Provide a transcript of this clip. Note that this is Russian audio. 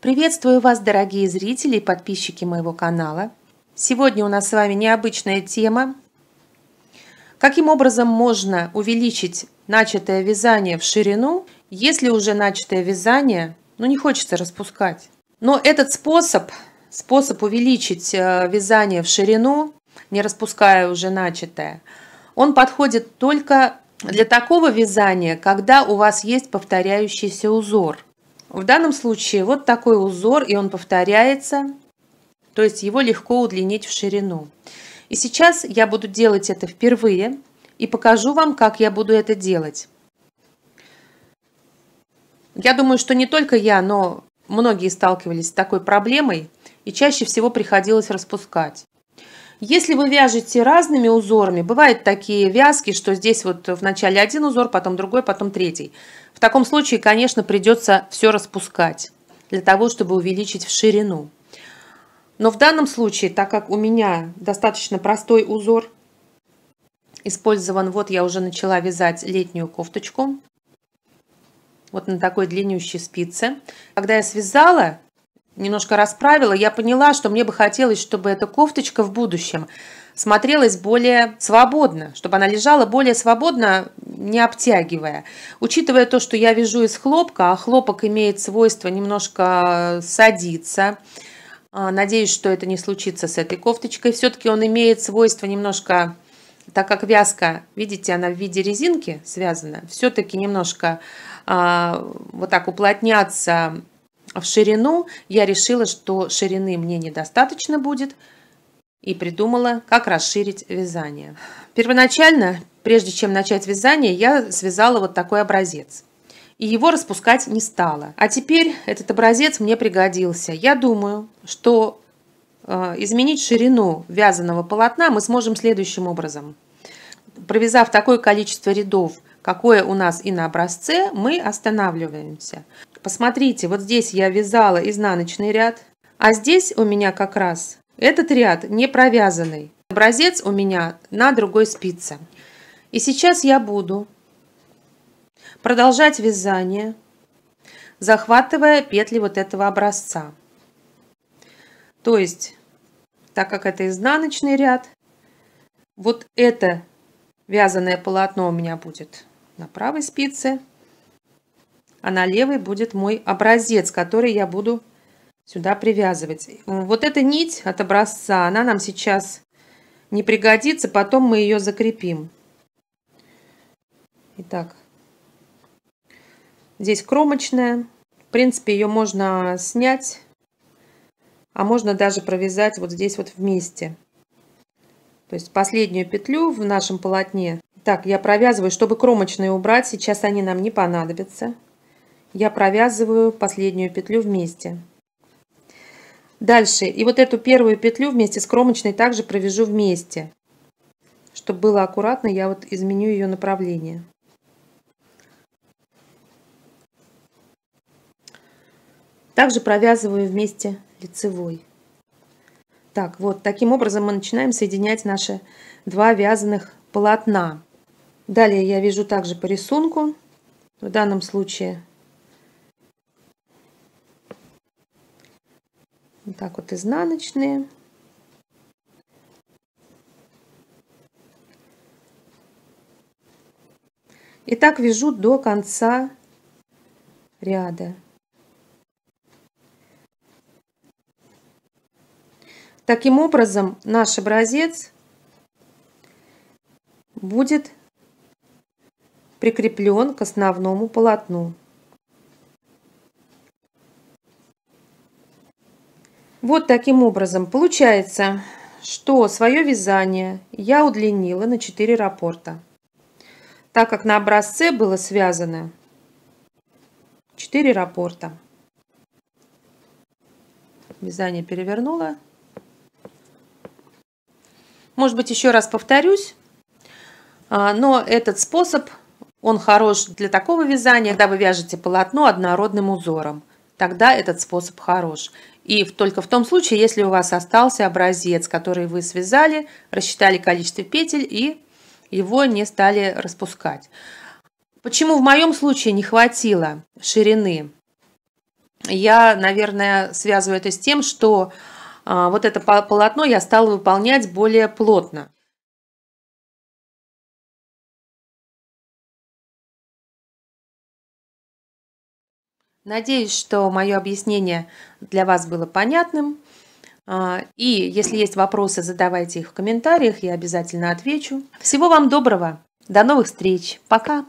Приветствую вас, дорогие зрители и подписчики моего канала. Сегодня у нас с вами необычная тема. Каким образом можно увеличить начатое вязание в ширину, если уже начатое вязание, не хочется распускать. Но этот способ увеличить вязание в ширину, не распуская уже начатое, он подходит только для такого вязания, когда у вас есть повторяющийся узор. В данном случае вот такой узор, и он повторяется, то есть его легко удлинить в ширину. И сейчас я буду делать это впервые и покажу вам, как я буду это делать. Я думаю, что не только я, но многие сталкивались с такой проблемой и чаще всего приходилось распускать. Если вы вяжете разными узорами, бывают такие вязки, что здесь вот вначале один узор, потом другой, потом третий. В таком случае, конечно, придется все распускать для того, чтобы увеличить в ширину. Но в данном случае, так как у меня достаточно простой узор, использован, вот я уже начала вязать летнюю кофточку, вот на такой длиннющей спице. Когда я связала, немножко расправила, я поняла, что мне бы хотелось, чтобы эта кофточка в будущем смотрелась более свободно, чтобы она лежала более свободно, не обтягивая. Учитывая то, что я вяжу из хлопка, а хлопок имеет свойство немножко садиться, надеюсь, что это не случится с этой кофточкой, все-таки он имеет свойство немножко, так как вязка, видите, она в виде резинки связана, все-таки немножко вот так уплотняться в ширину. Я решила, что ширины мне недостаточно будет, и придумала, как расширить вязание. Первоначально, прежде чем начать вязание, я связала вот такой образец. И его распускать не стала. А теперь этот образец мне пригодился. Я думаю, что изменить ширину вязаного полотна мы сможем следующим образом. Провязав такое количество рядов, какое у нас и на образце, мы останавливаемся. Посмотрите, вот здесь я вязала изнаночный ряд, а здесь у меня как раз этот ряд не провязанный. Образец у меня на другой спице. И сейчас я буду продолжать вязание, захватывая петли вот этого образца. То есть, так как это изнаночный ряд, вот это вязаное полотно у меня будет на правой спице, а на левой будет мой образец, который я буду сюда привязывать. Вот эта нить от образца, она нам сейчас не пригодится, потом мы ее закрепим. Итак, здесь кромочная. В принципе, ее можно снять, а можно даже провязать вот здесь вот вместе. То есть последнюю петлю в нашем полотне. Так, я провязываю, чтобы кромочные убрать, сейчас они нам не понадобятся. Я провязываю последнюю петлю вместе. Дальше, и вот эту первую петлю вместе с кромочной также провяжу вместе. Чтобы было аккуратно, я вот изменю ее направление. Также провязываю вместе лицевой. Так, вот таким образом мы начинаем соединять наши два вязаных полотна. Далее я вяжу также по рисунку. В данном случае вот так вот изнаночные. И так вяжу до конца ряда. Таким образом, наш образец будет прикреплен к основному полотну. Вот таким образом получается, что свое вязание я удлинила на 4 раппорта, так как на образце было связано 4 раппорта. Вязание перевернула. Может быть, еще раз повторюсь, но этот способ, он хорош для такого вязания, когда вы вяжете полотно однородным узором. Тогда этот способ хорош. И только в том случае, если у вас остался образец, который вы связали, рассчитали количество петель и его не стали распускать. Почему в моем случае не хватило ширины Я, наверное, связываю это с тем, что вот это полотно я стала выполнять более плотно. Надеюсь, что мое объяснение для вас было понятным. И если есть вопросы, задавайте их в комментариях, я обязательно отвечу. Всего вам доброго, до новых встреч, пока!